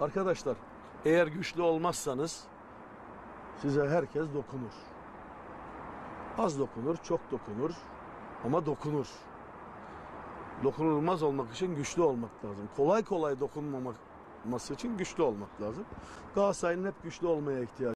Arkadaşlar, eğer güçlü olmazsanız size herkes dokunur. Az dokunur, çok dokunur ama dokunur. Dokunulmaz olmak için güçlü olmak lazım. Kolay kolay dokunmaması için güçlü olmak lazım. Galatasaray'ın hep güçlü olmaya ihtiyacı